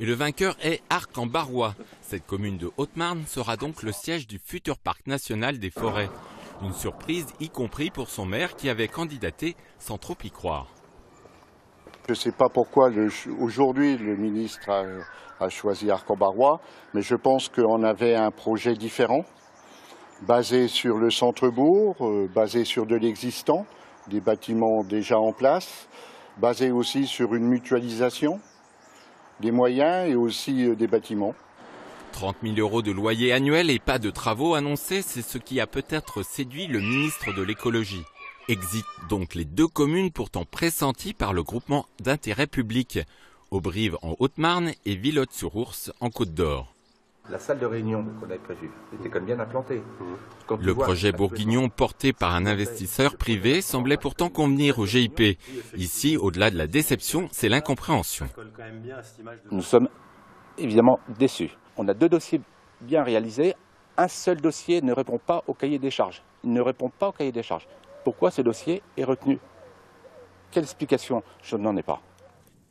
et le vainqueur est Arc-en-Barrois. Cette commune de Haute-Marne sera donc le siège du futur parc national des forêts. Une surprise, y compris pour son maire qui avait candidaté sans trop y croire. Je ne sais pas pourquoi aujourd'hui le ministre a choisi Arc-en-Barrois, mais je pense qu'on avait un projet différent, basé sur le centre-bourg, basé sur de l'existant, des bâtiments déjà en place, basé aussi sur une mutualisation des moyens et aussi des bâtiments. 30 000 € de loyer annuel et pas de travaux annoncés, c'est ce qui a peut-être séduit le ministre de l'écologie. Exit donc les deux communes pourtant pressenties par le groupement d'intérêt public, Auberive en Haute-Marne et Villotte-sur-Ours en Côte d'Or. La salle de réunion qu'on avait prévue était quand même bien implantée. Le projet bourguignon porté par un investisseur privé semblait pourtant convenir au GIP. Ici, au-delà de la déception, c'est l'incompréhension. Nous sommes évidemment déçus. On a deux dossiers bien réalisés. Un seul dossier ne répond pas au cahier des charges. Il ne répond pas au cahier des charges. Pourquoi ce dossier est retenu? Quelle explication? Je n'en ai pas.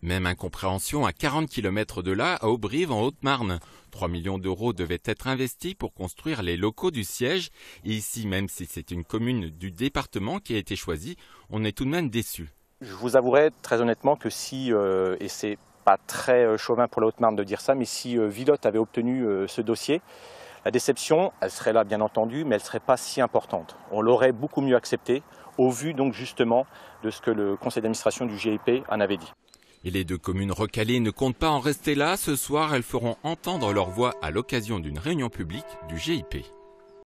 Même incompréhension à 40 km de là, à Auberive en Haute-Marne. 3 000 000 € devaient être investis pour construire les locaux du siège. Et ici, même si c'est une commune du département qui a été choisie, on est tout de même déçu. Je vous avouerai très honnêtement que si, et c'est pas très chauvin pour la Haute-Marne de dire ça, mais si Villotte avait obtenu ce dossier, la déception, elle serait là bien entendu, mais elle ne serait pas si importante. On l'aurait beaucoup mieux acceptée, au vu donc justement de ce que le conseil d'administration du GIP en avait dit. Et les deux communes recalées ne comptent pas en rester là. Ce soir, elles feront entendre leur voix à l'occasion d'une réunion publique du GIP.